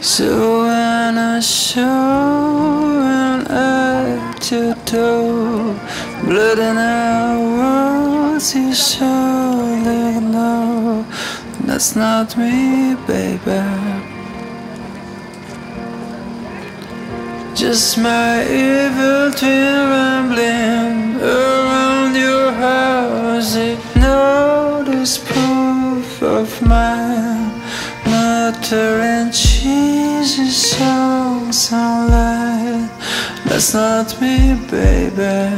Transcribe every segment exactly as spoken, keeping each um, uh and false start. So when I show an act you do, blood in our words you surely ignore. That's not me, baby, just my evil twin rambling around your house. Ignores proof of mine, muttering cheesy songs online. That's not me, baby,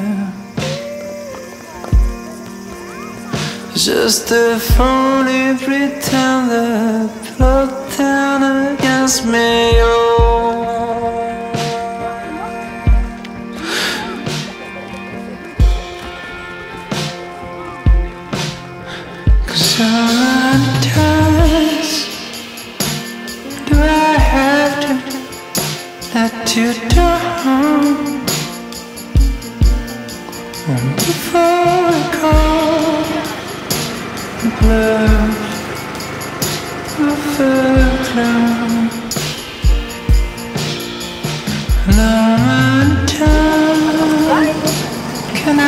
just a phony pretender plotting against me. Oh, cause I'm a dance. Do I have to let you down? And before I go, blood of a clown. Now can I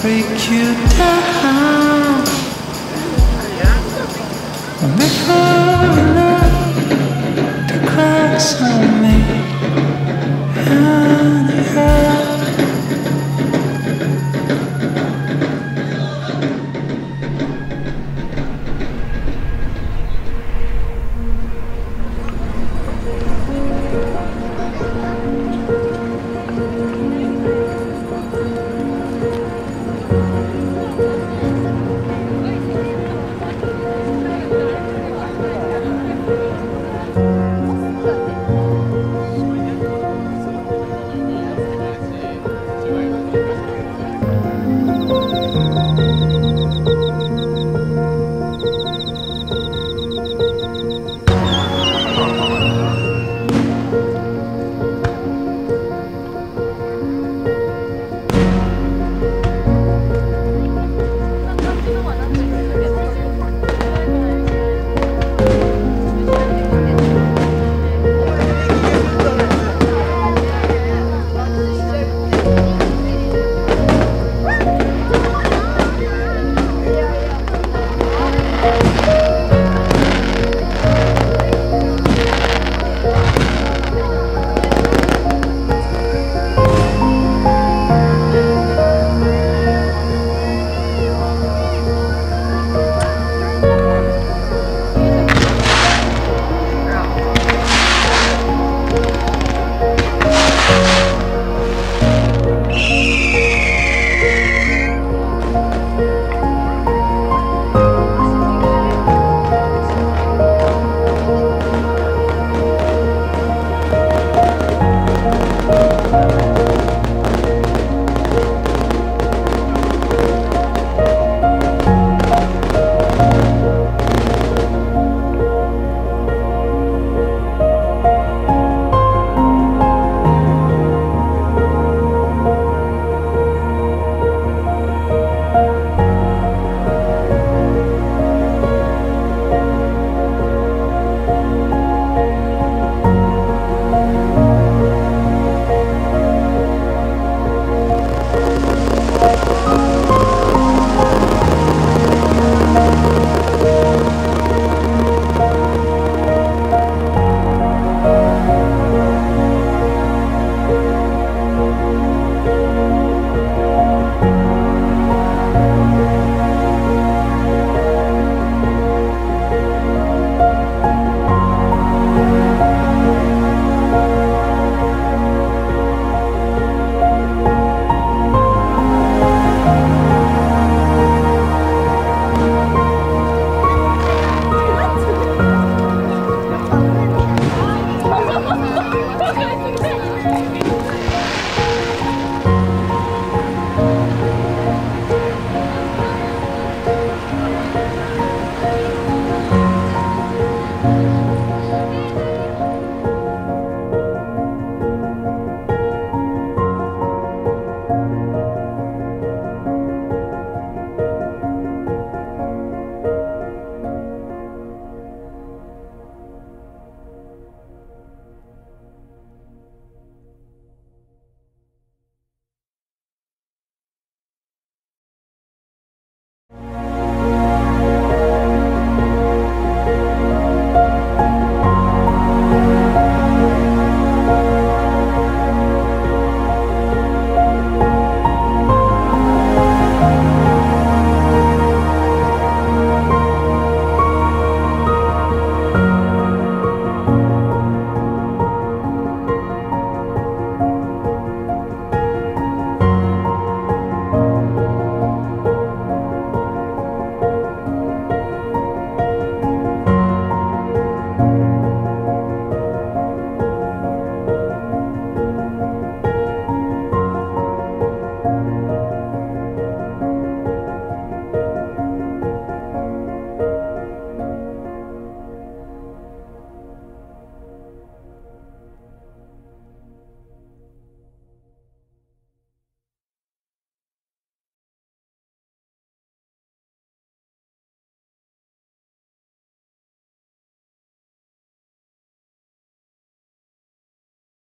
break you down?